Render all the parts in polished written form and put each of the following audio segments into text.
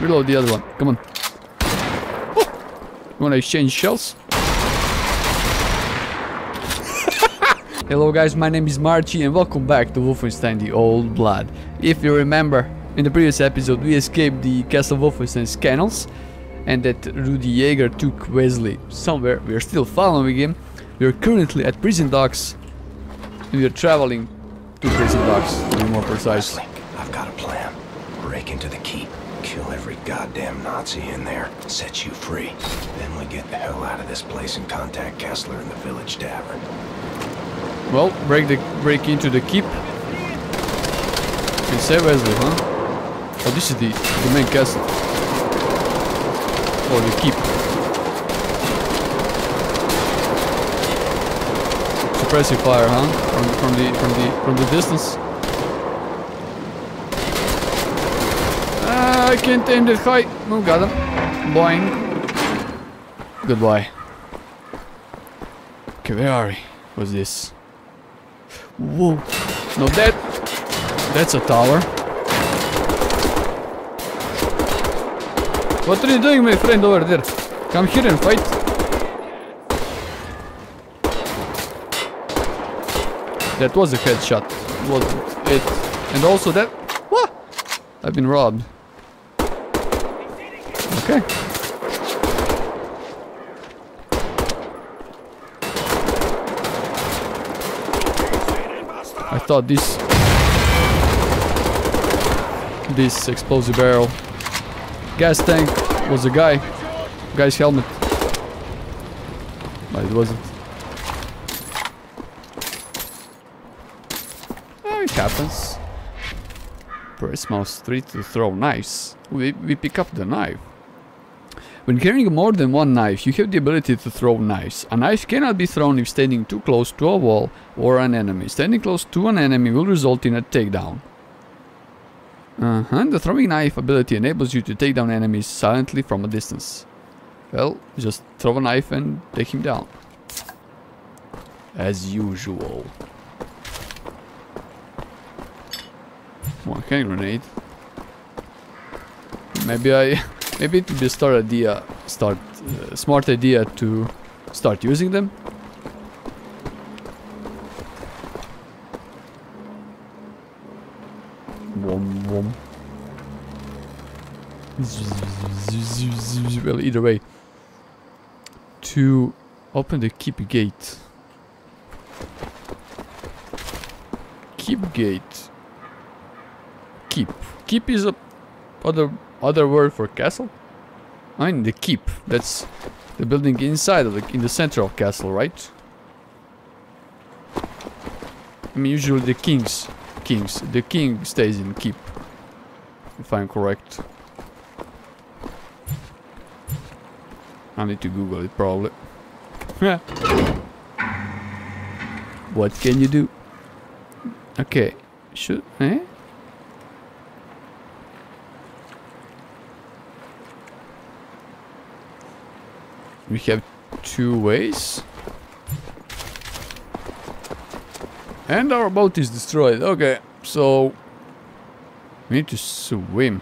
Reload the other one. Come on. Oh. You wanna exchange shells? Hello guys, my name is Marchi and welcome back to Wolfenstein the Old Blood. If you remember, in the previous episode we escaped the Castle Wolfenstein's kennels and that Rudy Jaeger took Wesley somewhere. We are still following him. We are currently at prison docks and we are traveling to prison docks, to be more precise. I've got a plan. Break into the keep. Kill every goddamn Nazi in there. Set you free. Then we get the hell out of this place and contact Kessler in the village tavern. Well, break into the keep. You say Wesley, huh? Oh, this is the main castle. Or the keep. Suppressing fire, huh? From the distance. I can't aim that high. Oh, got him. Boing. Goodbye. Okay, where are we? What's this? Whoa. No, that's a tower. What are you doing, my friend, over there? Come here and fight. That was a headshot. Was it? And also that. What? I've been robbed. Okay. I thought this explosive barrel gas tank was a guy's helmet, but it wasn't. It happens. Press mouse 3 to throw knives. We pick up the knife. When carrying more than one knife, you have the ability to throw knives. A knife cannot be thrown if standing too close to a wall or an enemy. Standing close to an enemy will result in a takedown. The throwing knife ability enables you to take down enemies silently from a distance. Well, just throw a knife and take him down. As usual. One hand grenade. Maybe it would be a smart idea to start using them. Well, either way. To open the keep gate. Keep gate. Keep. Keep is a other word for castle? I mean the keep. That's the building inside of in the center of castle, right? I mean usually the king stays in keep. If I'm correct. I need to Google it probably. What can you do? Okay. Should We have two ways. And our boat is destroyed. Okay, so we need to swim.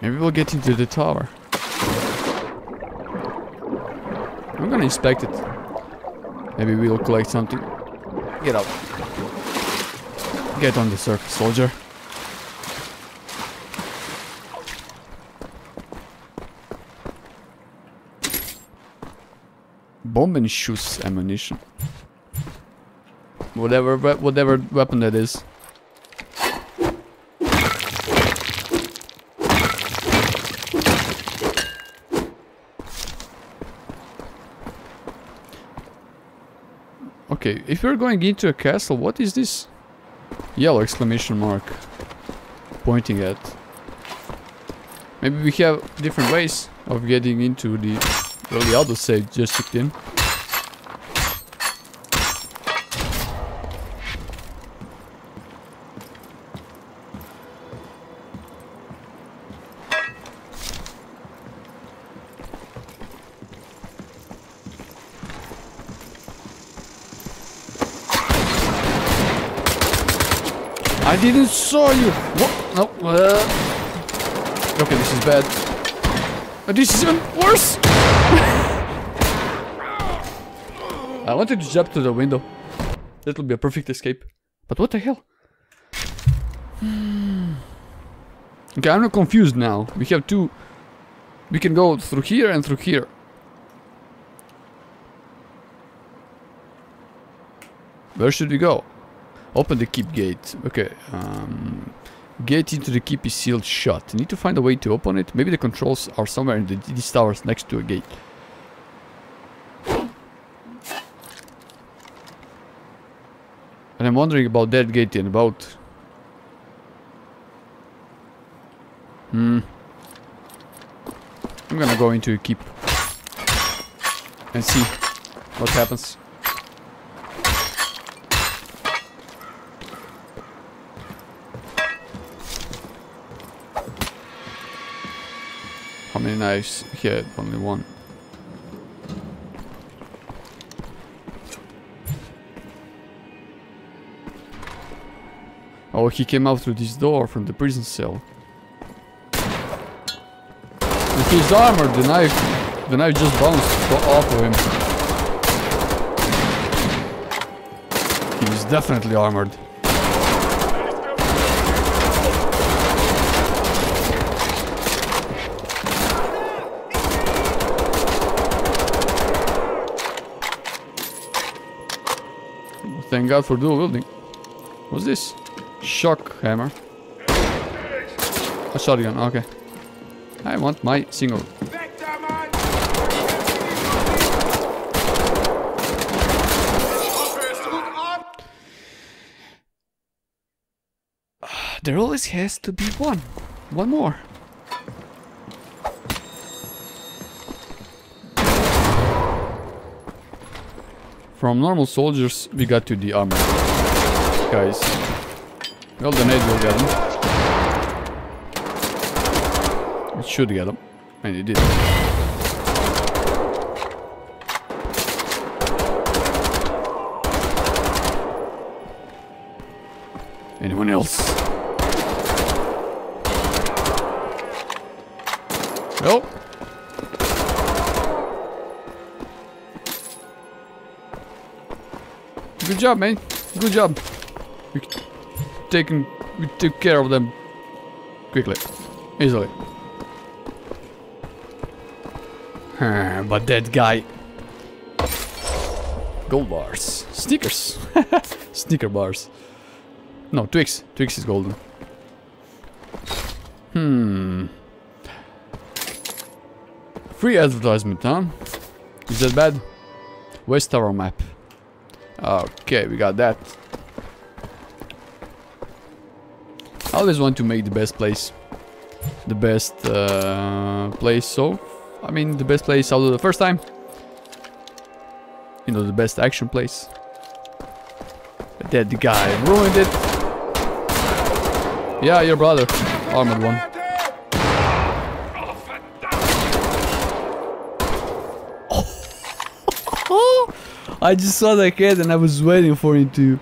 Maybe we'll get into the tower. I'm gonna inspect it. Maybe we'll collect something. Get up. Get on the surface, soldier. Bombenschuss ammunition. Whatever weapon that is. Okay, if you're going into a castle, what is this? Yellow exclamation mark pointing at. Maybe we have different ways of getting into the. Well, the other save just kicked in. I didn't saw you! What? No. Okay, this is bad. Oh, this is even worse! I wanted to jump to the window. That would be a perfect escape. But what the hell? Okay, I'm not confused now. We have two... We can go through here and through here. Where should we go? Open the keep gate. Okay. Gate into the keep is sealed shut. Need to find a way to open it. Maybe the controls are somewhere in these towers next to a gate. And I'm wondering about that gate and about... I'm gonna go into a keep and see what happens. How many knives? Here, only one. Oh, he came out through this door from the prison cell. With his armor, the knife just bounced off of him. He was definitely armored. Thank God for dual wielding. What's this? Shock hammer. A shotgun, okay. I want my single. There always has to be one. One more. From normal soldiers, we got to the armor. Guys. Well, the nade will get him. It should get him. And it did. Anyone else? Nope. Good job, man. Good job. We took care of them quickly, easily. But that guy. Gold bars, sneakers, sneaker bars. No, Twix. Twix is golden. Free advertisement, huh? Is that bad? West Tower map. Okay, we got that. I always want to make the best place. The best place, so... I mean, the best place out of the first time. You know, the best action place. But that guy ruined it. Yeah, your brother. Armored one. Oh. I just saw that head and I was waiting for him to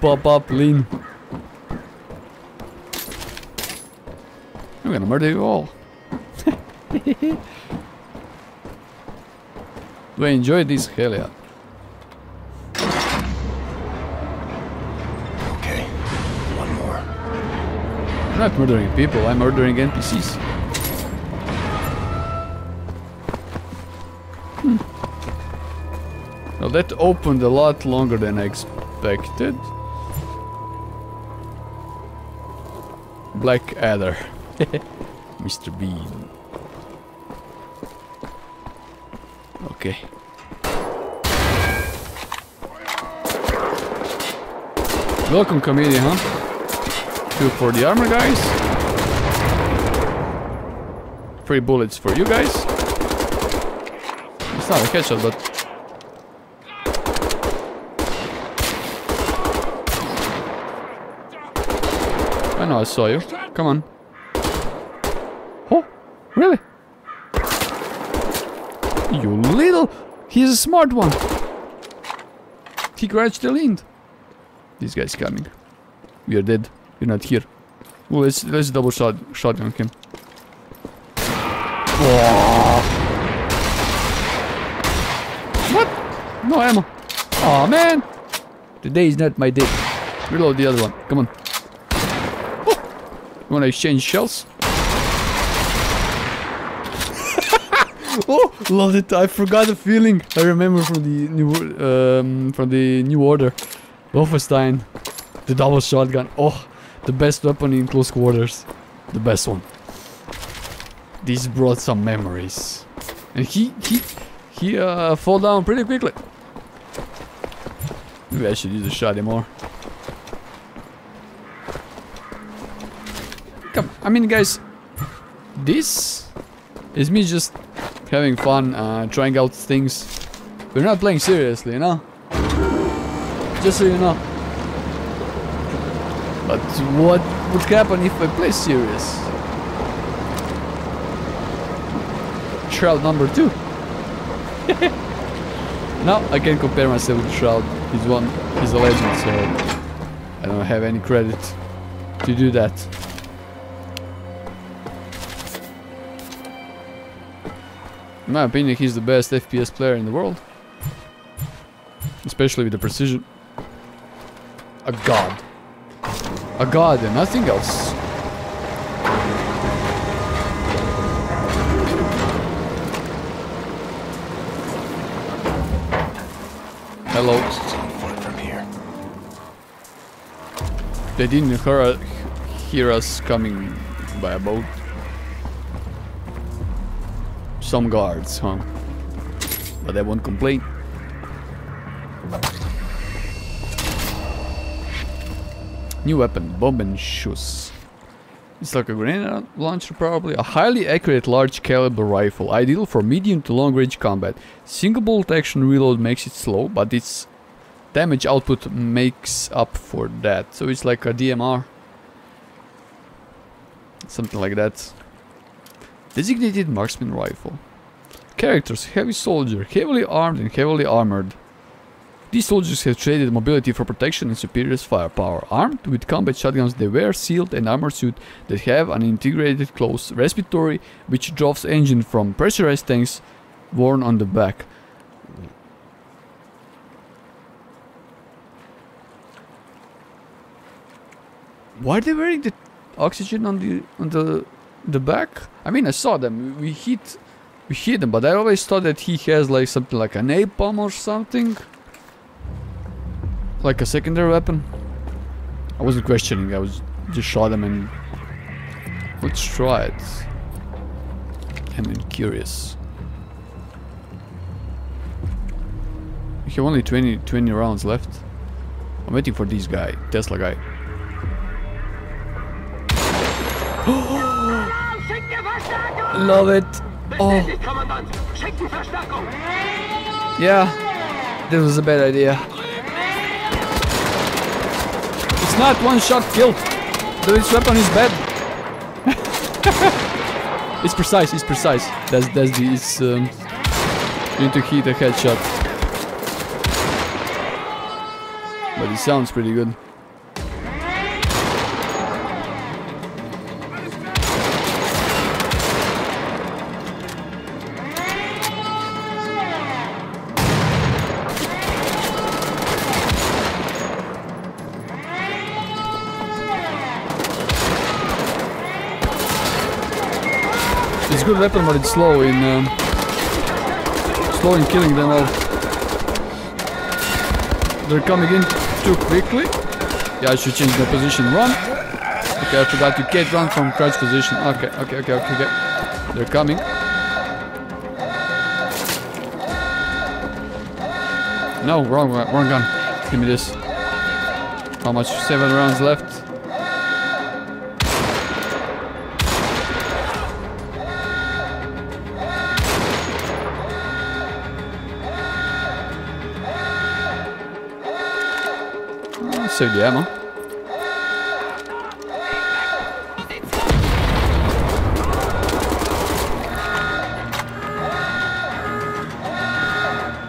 pop up, lean. I'm gonna murder you all. Do I enjoy this? Hell yeah. Okay, one more. I'm not murdering people, I'm murdering NPCs. Well, that opened a lot longer than I expected. Blackadder. Mr. Bean. Okay. Welcome, comedian, huh? Two for the armor, guys. 3 bullets for you guys. It's not a headshot, but... I know I saw you. Come on. Really? You little... He's a smart one. He grabbed the lead. This guy's coming. We are dead. You're not here. Well, let's double shotgun him. Whoa. What? No ammo. Aw, man. Today's not my day. Reload the other one. Come on. You wanna exchange shells? Oh, loved it. I forgot the feeling I remember from the New Order. Wolfenstein. The double shotgun. Oh, the best weapon in close quarters. The best one. This brought some memories. And he fall down pretty quickly. Maybe I should use a shotty more. Come, I mean, guys, this is me just having fun, trying out things. We're not playing seriously, you know? Just so you know. But what would happen if I play serious? Shroud number 2. Now I can compare myself with Shroud. He's a legend, so I don't have any credit to do that. In my opinion, he's the best FPS player in the world. Especially with the precision. A god. A god and nothing else. Hello. They didn't hear us coming by a boat. Some guards, huh? But they won't complain. New weapon, Bombenschuss. It's like a grenade launcher, probably. A highly accurate large caliber rifle, ideal for medium to long range combat. Single bolt action reload makes it slow, but its damage output makes up for that. So it's like a DMR. Something like that. Designated marksman rifle. Characters: heavy soldier, heavily armed and heavily armored. These soldiers have traded mobility for protection and superior firepower. Armed with combat shotguns, they wear sealed and armored suits that have an integrated closed respiratory, which draws engine from pressurized tanks worn on the back. Why are they wearing the oxygen on the back? I mean, I saw them. We hit them, but I always thought that he has like something like an napalm or something, like a secondary weapon. I wasn't questioning. I was just shot them and let's try it. I'm curious. We have only 20 rounds left. I'm waiting for this guy, Tesla guy. Love it. Oh. Yeah, this was a bad idea. It's not one shot kill. This weapon is bad. It's precise. It's precise. That's the. It's you need to hit a headshot. But it sounds pretty good. It's a good weapon, but it's slow in killing them all. They're coming in too quickly. Yeah, I should change my position. Run. Okay, I forgot you can't run from crouch position. Okay. They're coming. No, wrong gun. Give me this. How much? 7 rounds left. Save the ammo.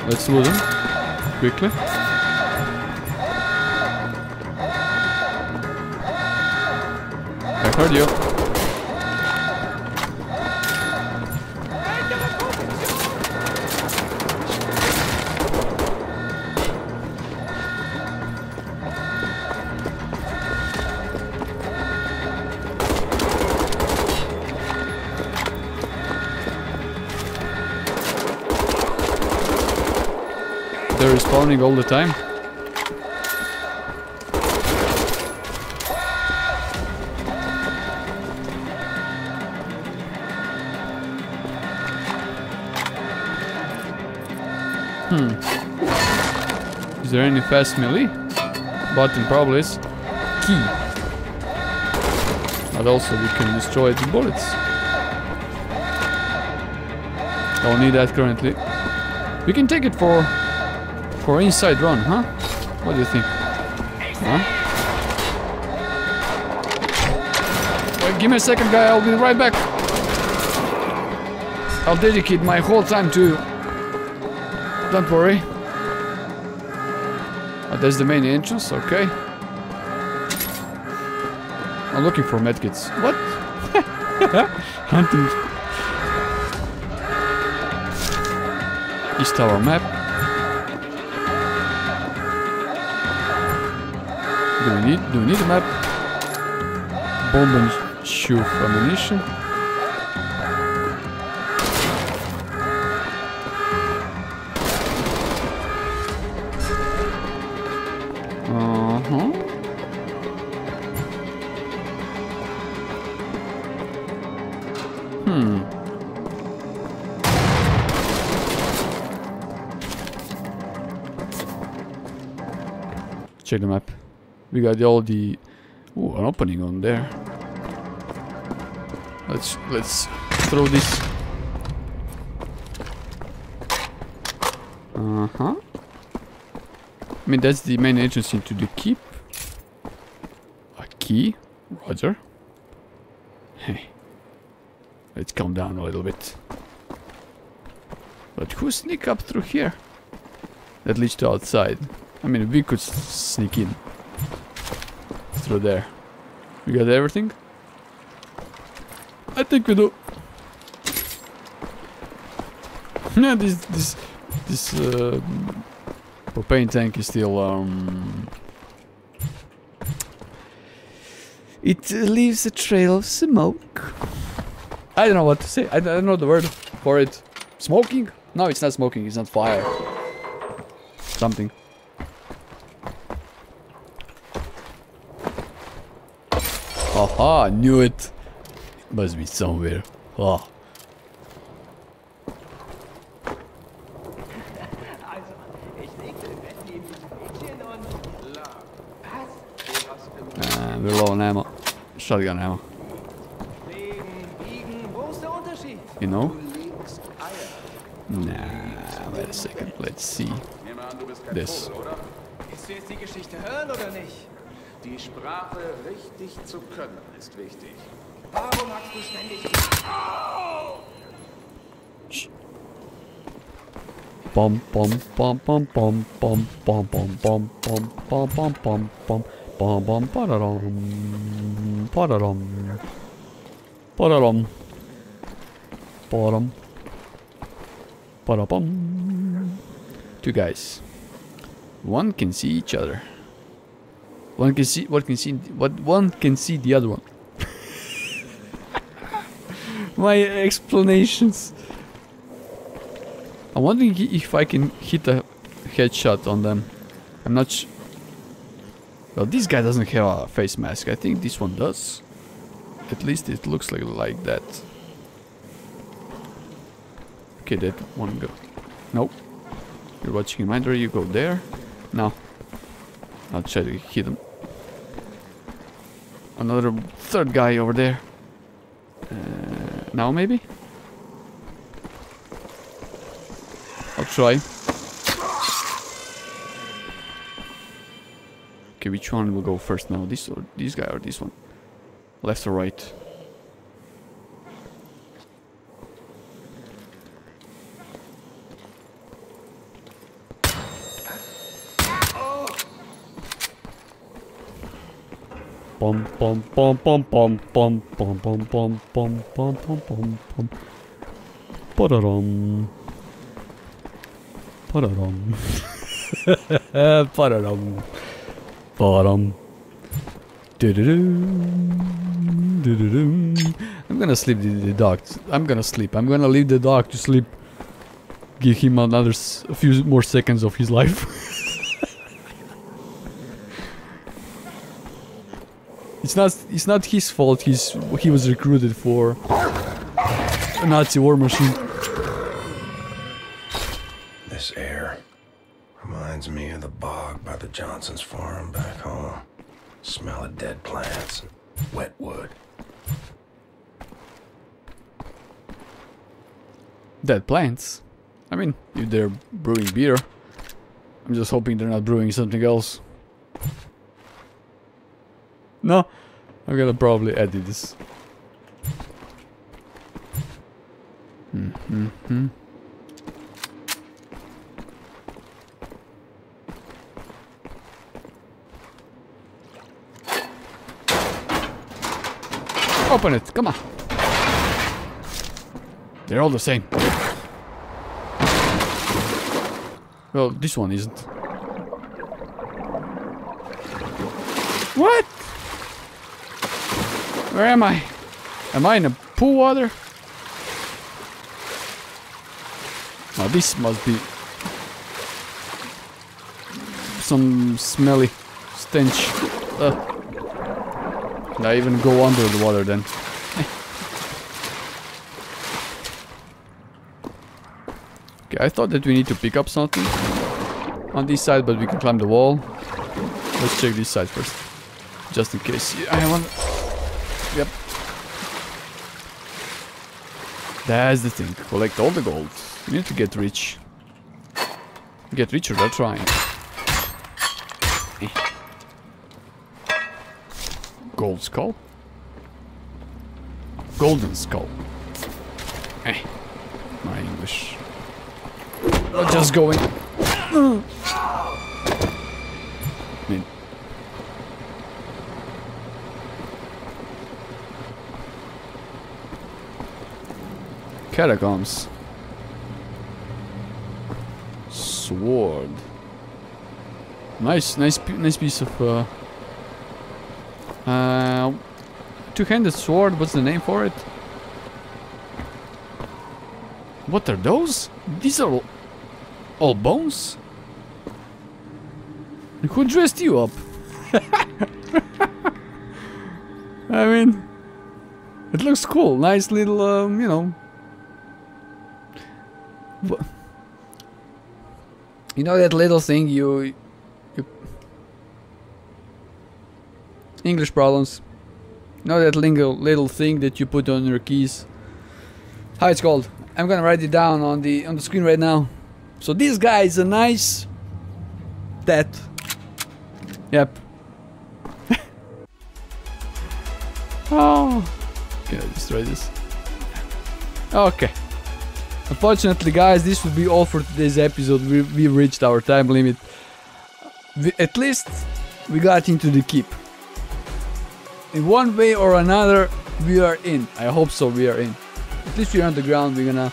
Let's loot him quickly. I heard you. respawning all the time. Is there any fast melee? Button probably is. Key. But also we can destroy the bullets. Don't need that currently. We can take it for inside run, huh? What do you think? Huh? Wait, give me a second, guy. I'll be right back. I'll dedicate my whole time to you. Don't worry. Oh, that's the main entrance, okay. I'm looking for medkits. What? Hunting. East Tower map. Do we need a map? Bombenschuss ammunition. Check the map. We got all the... Ooh, an opening on there. Let's throw this. Uh-huh. I mean, that's the main entrance into the keep. A key. Roger. Hey. Let's calm down a little bit. But who sneak up through here? That leads to outside. I mean, we could sneak in through there. We got everything? I think we do. No, this propane tank is still It leaves a trail of smoke. I don't know what to say. I don't know the word for it. Smoking? No, it's not smoking. It's not fire. Something. Aha, I knew it. It must be somewhere. Oh. We're low on ammo. Shotgun ammo. You know? Nah, wait a second. Let's see. This. Die Sprache richtig zu können ist wichtig. Warum hast du ständig... Bom bom bom bom bom bom bom bom bom bom bom bom bom bom bom bom pararom pararom pararom pararom parabom. Two guys. One can see each other. One can see the other one. My explanations. I'm wondering if I can hit a headshot on them. I'm not sure. Well, this guy doesn't have a face mask. I think this one does. At least it looks like that. Okay, that one go. Nope. You're watching him either. You go there. Now. I'll try to hit him. Another third guy over there. Now maybe? I'll try. Okay, which one will go first now? This or this guy or this one? Left or right? Pom pom pom pom pom pom pom pom pom pom pom pom pom pom. Pararom. Pararom. Pararom. Pararom. I'm gonna sleep the dog. I'm gonna leave the dog to sleep. give him another few more seconds of his life. It's not his fault. He was recruited for a Nazi war machine. This air reminds me of the bog by the Johnson's farm back home. Smell of dead plants and wet wood. Dead plants? I mean, if they're brewing beer. I'm just hoping they're not brewing something else. No, I'm gonna probably edit this. Mm-hmm. Open it, come on. They're all the same. Well, this one isn't. What? Where am I? Am I in a pool water? Now this must be some smelly stench. Did I even go under the water then? Okay, I thought that we need to pick up something on this side, but we can climb the wall. Let's check this side first, just in case. Yeah, I want. Yep. That's the thing. Collect all the gold. We need to get rich. Get richer by trying. Gold skull? Golden skull. My English. Not just going. I mean, catacombs. Sword. Nice piece of two-handed sword. What's the name for it? What are those? These are all bones? Who dressed you up? I mean, it looks cool. Nice little, you know. You know that little thing you English problems. You know that little thing that you put on your keys. How it's called? I'm gonna write it down on the screen right now. So this guy is a nice that. Yep. Oh. Can I destroy this? Okay. Unfortunately, guys, this would be all for today's episode. We reached our time limit. At least we got into the keep. In one way or another, we are in. I hope so. We are in. At least we're on the ground. We're gonna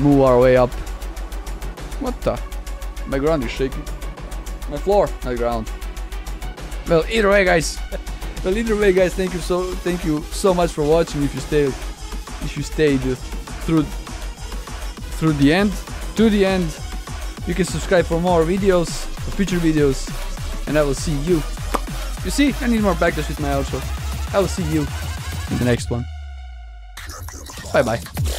move our way up. What the? My ground is shaking. My floor, not ground. Well, either way, guys. Thank you so much for watching. If you stayed through the end, to the end, you can subscribe for more videos, for future videos, and I will see you. You see, I need more practice with my outro. I will see you in the next one. Bye bye.